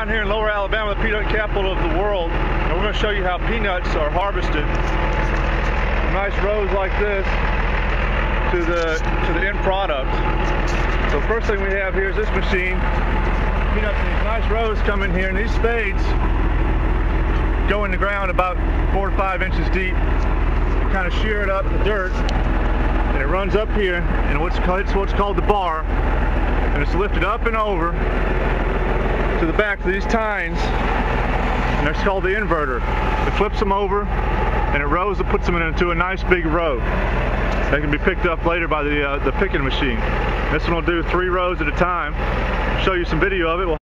down here in Lower Alabama, the peanut capital of the world, and we're going to show you how peanuts are harvested. Nice rows like this to the end product. So first thing we have here is this machine. Peanuts in these nice rows come in here, and these spades go in the ground about 4 to 5 inches deep. They kind of shear it up the dirt, and it runs up here, and it's what's called the bar, and it's lifted up and over to the back of these tines, and that's called the inverter. It flips them over, and it rows and puts them into a nice big row. They can be picked up later by the picking machine. This one will do 3 rows at a time. I'll show you some video of it.